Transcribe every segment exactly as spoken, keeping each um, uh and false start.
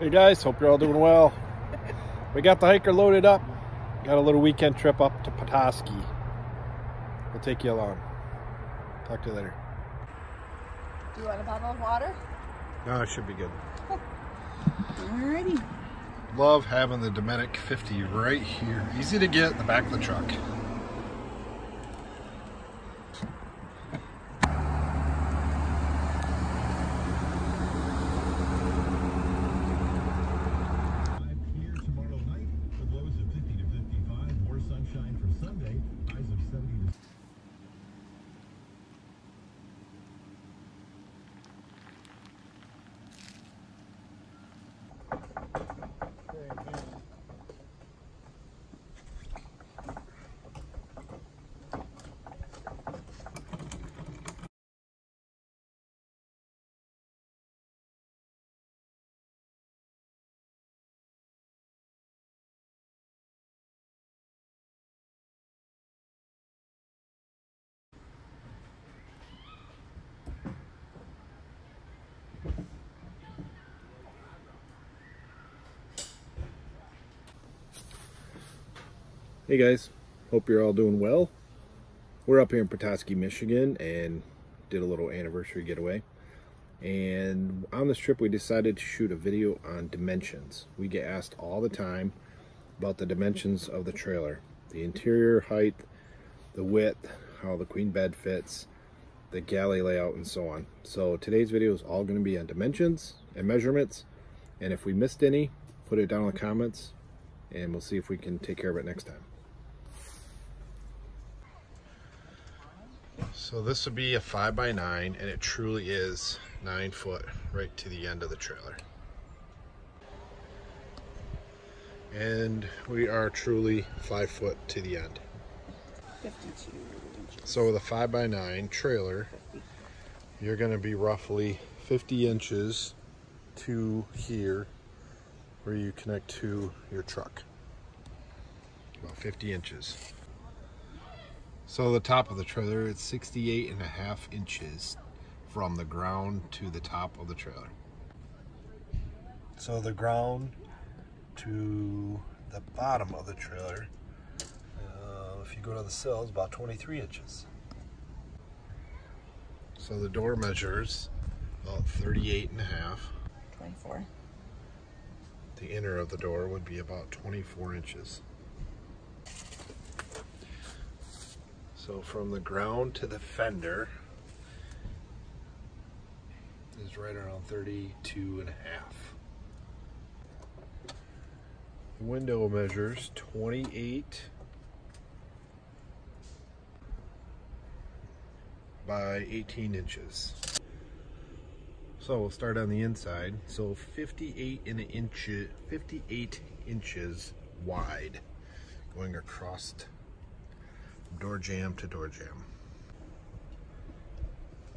Hey guys, hope you're all doing well. We got the hiker loaded up. Got a little weekend trip up to Petoskey. We'll take you along. Talk to you later. Do you want a bottle of water? No, it should be good. Alrighty. Love having the Dometic fifty right here. Easy to get in the back of the truck. Hey guys, hope you're all doing well. We're up here in Petoskey, Michigan, and did a little anniversary getaway. And on this trip, we decided to shoot a video on dimensions. We get asked all the time about the dimensions of the trailer, the interior height, the width, how the queen bed fits, the galley layout, and so on. So today's video is all going to be on dimensions and measurements. And if we missed any, put it down in the comments, and we'll see if we can take care of it next time. So this would be a five by nine, and it truly is nine foot right to the end of the trailer. And we are truly five foot to the end. fifty-two inches. So with a five by nine trailer, you're gonna be roughly fifty inches to here where you connect to your truck. About fifty inches. So the top of the trailer, it's sixty-eight and a half inches from the ground to the top of the trailer. So the ground to the bottom of the trailer, uh, if you go to the sills, about twenty-three inches. So the door measures about thirty-eight and a half. twenty-four. The inner of the door would be about twenty-four inches. So from the ground to the fender is right around thirty-two and a half. The window measures twenty-eight by eighteen inches. So we'll start on the inside. So fifty-eight and an inch, fifty-eight inches wide going across door jamb to door jamb.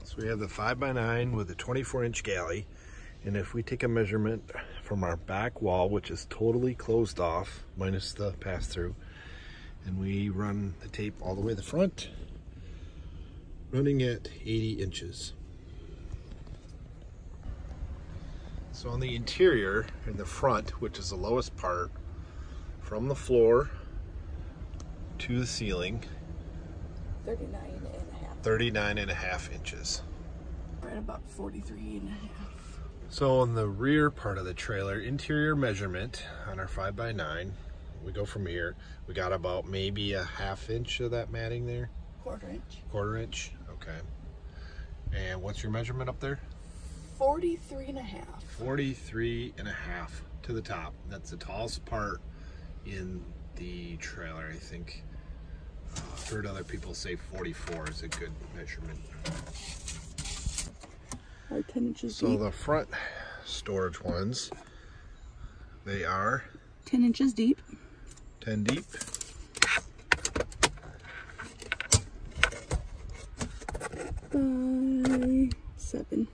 So we have the five by nine with a twenty-four inch galley, and if we take a measurement from our back wall, which is totally closed off minus the pass-through, and we run the tape all the way to the front, running at eighty inches. So on the interior in the front, which is the lowest part from the floor to the ceiling, thirty-nine and a half. thirty-nine and a half inches. Right about forty-three and a half. So on the rear part of the trailer, interior measurement on our five by nine, we go from here. We got about maybe a half inch of that matting there. Quarter inch. Quarter inch, okay. And what's your measurement up there? forty-three and a half. forty-three and a half to the top. That's the tallest part in the trailer, I think. I've heard other people say forty-four is a good measurement. Our ten inches so deep. The front storage ones, they are ten inches deep. ten deep. By seven.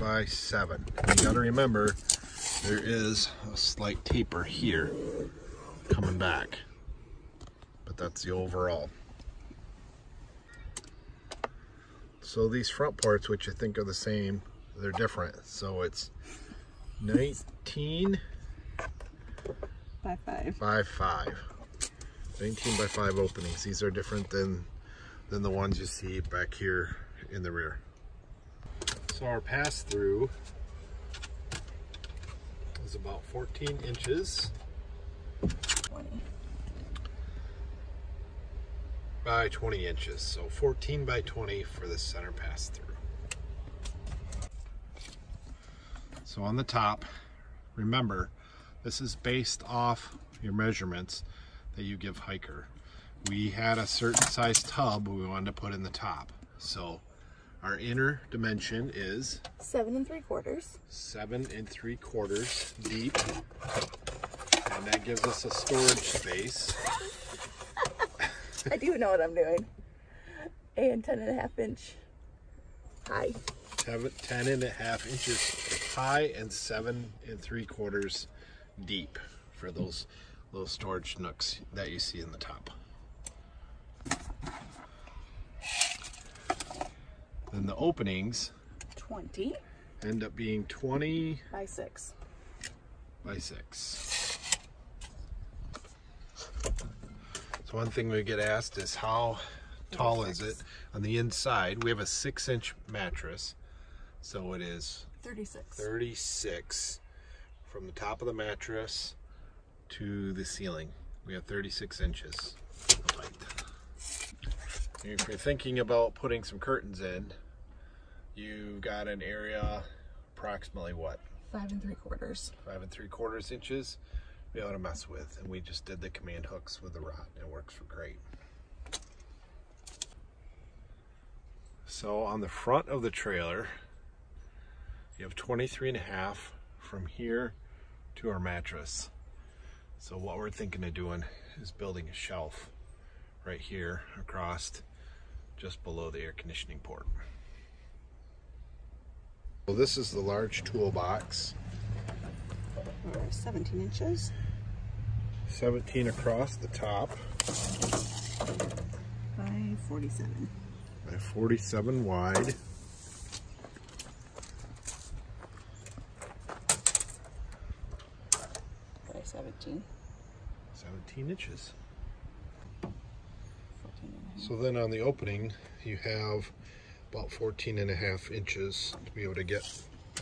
By seven. You gotta remember there is a slight taper here coming back. But that's the overall. So these front parts, which I think are the same, they're different. So it's nineteen by five. By five. nineteen by five openings. These are different than than the ones you see back here in the rear. So our pass through is about fourteen inches by twenty inches. So fourteen by twenty for the center pass through. So on the top, remember, this is based off your measurements that you give Hiker. We had a certain size tub we wanted to put in the top. So our inner dimension is seven and three quarters. Seven and three quarters deep. And that gives us a storage space. I do know what I'm doing. And ten and a half inch high. ten and a half inches high and seven and three quarters deep for those little storage nooks that you see in the top. Then the openings twenty end up being twenty by six by six. So one thing we get asked is how tall is it on the inside. We have a six inch mattress, so it is thirty-six. thirty-six from the top of the mattress to the ceiling. We have thirty-six inches of height. And if you're thinking about putting some curtains in, you've got an area approximately what? Five and three quarters. Five and three quarters inches to be able to mess with. And we just did the command hooks with the rod. It works great. So on the front of the trailer, you have twenty-three and a half from here to our mattress. So what we're thinking of doing is building a shelf right here across just below the air conditioning port. Well, this is the large toolbox. seventeen inches. seventeen across the top. By forty-seven. By forty-seven wide. seventeen. seventeen inches. So then on the opening, you have about fourteen and a half inches to be able to get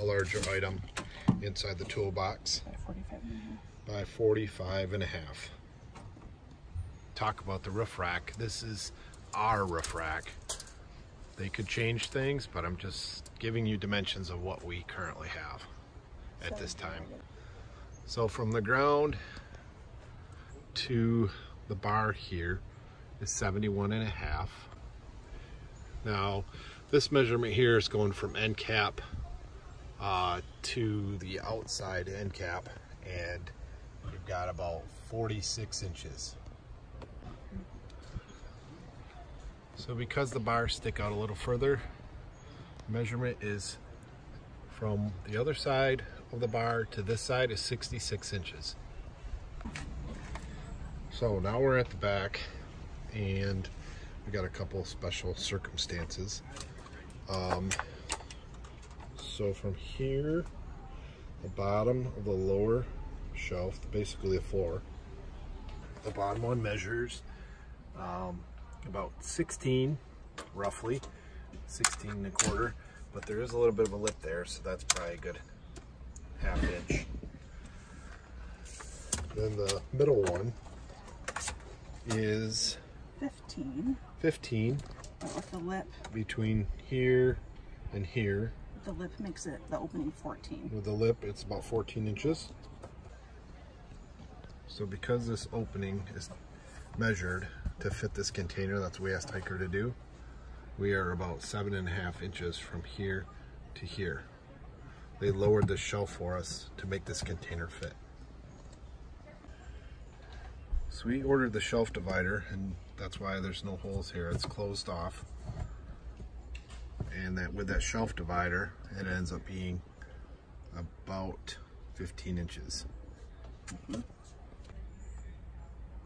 a larger item inside the toolbox. By forty-five and a half. By forty-five and a half. Talk about the roof rack. This is our roof rack. They could change things, but I'm just giving you dimensions of what we currently have at this time. So from the ground to the bar here is seventy-one and a half. Now this measurement here is going from end cap uh, to the outside end cap, and you've got about forty-six inches. So because the bars stick out a little further, measurement is from the other side of the bar to this side is sixty-six inches. So now we're at the back, and we got a couple special circumstances. Um, so from here, the bottom of the lower shelf, basically the floor, the bottom one measures um, about sixteen, roughly, sixteen and a quarter, but there is a little bit of a lip there, so that's probably a good half inch. Then the middle one is fifteen. fifteen. But with the lip. Between here and here. The lip makes it the opening fourteen. With the lip, it's about fourteen inches. So because this opening is measured to fit this container, that's what we asked Hiker to do. We are about seven and a half inches from here to here. They lowered the shelf for us to make this container fit. So we ordered the shelf divider, and that's why there's no holes here. It's closed off. And that with that shelf divider, it ends up being about fifteen inches. Mm-hmm.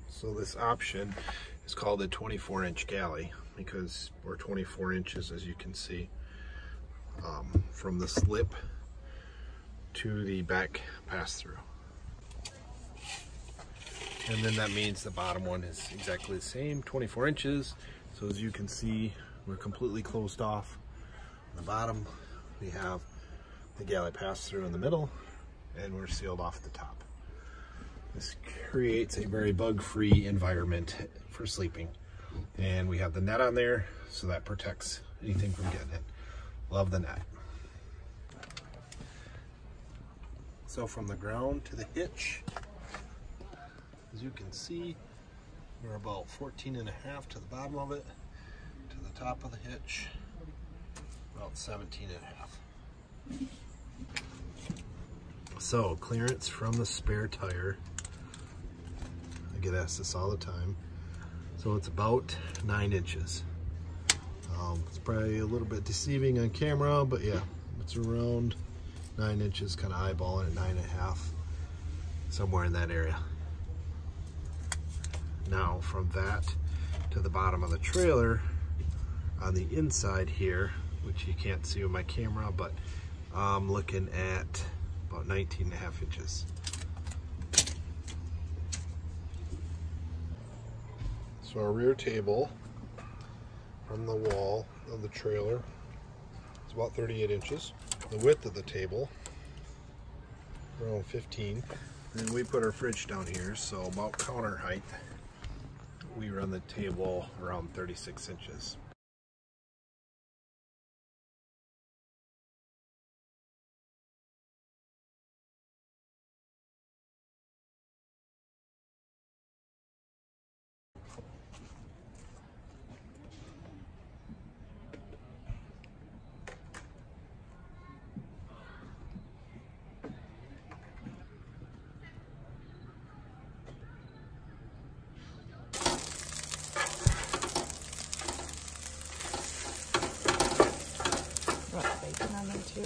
So this option is called a twenty-four inch galley, because we're twenty-four inches, as you can see, um, from this lip to the back pass-through. And then that means the bottom one is exactly the same, twenty-four inches. So as you can see, we're completely closed off. On the bottom, we have the galley pass-through in the middle, and we're sealed off the top. This creates a very bug-free environment for sleeping. And we have the net on there, so that protects anything from getting in. Love the net. So from the ground to the hitch, as you can see, we're about fourteen and a half to the bottom of it, to the top of the hitch, about seventeen and a half. So clearance from the spare tire. I get asked this all the time. So it's about nine inches. Um, it's probably a little bit deceiving on camera, but yeah, it's around nine inches, kind of eyeballing at nine and a half, somewhere in that area. Now from that to the bottom of the trailer on the inside here, which you can't see with my camera, but I'm looking at about nineteen and a half inches. So our rear table from the wall of the trailer is about thirty-eight inches. The width of the table, around fifteen. Then we put our fridge down here, so about counter height, we run the table around thirty-six inches. Too.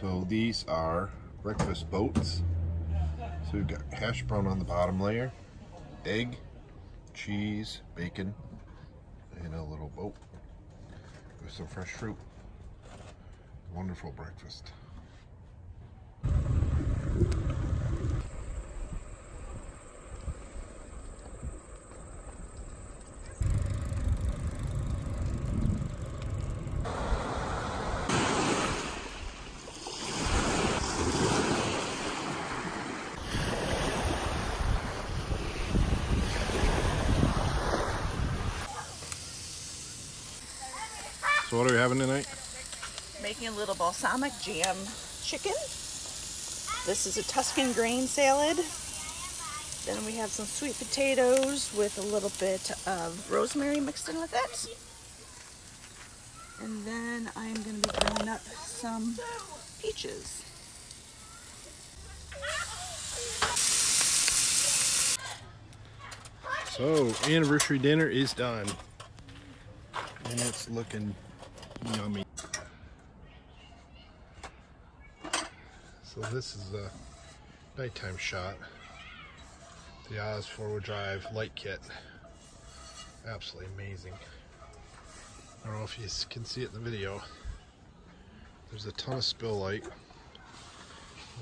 So these are breakfast boats. So we've got hash brown on the bottom layer, egg, cheese, bacon, and a little boat with some fresh fruit. Wonderful breakfast. So what are we having tonight? Making a little balsamic jam chicken. This is a Tuscan grain salad. Then we have some sweet potatoes with a little bit of rosemary mixed in with it. And then I'm going to be growing up some peaches. So anniversary dinner is done. And it's looking yummy. So this is a nighttime shot, the Oz four-wheel drive light kit, absolutely amazing. I don't know if you can see it in the video, there's a ton of spill light.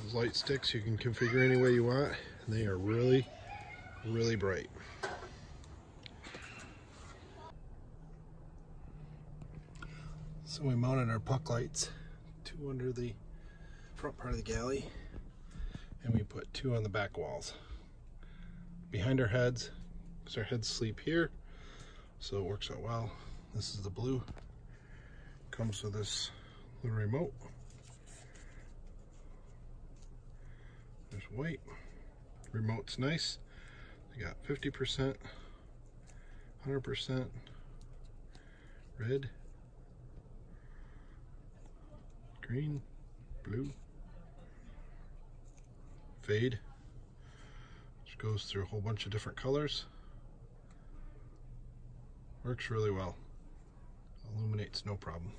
Those light sticks you can configure any way you want, and they are really, really bright. So we mounted our puck lights, two under the front part of the galley, and we put two on the back walls behind our heads because our heads sleep here, so it works out well. This is the blue, comes with this little remote. There's white, remote's nice. They got fifty percent, one hundred percent, red, green, blue. Fade, which goes through a whole bunch of different colors. Works really well. Illuminates no problem.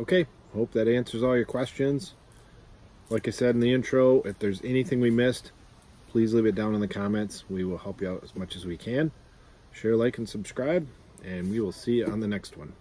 Okay, hope that answers all your questions. Like I said in the intro, if there's anything we missed, please leave it down in the comments. We will help you out as much as we can. Share, like, and subscribe, and we will see you on the next one.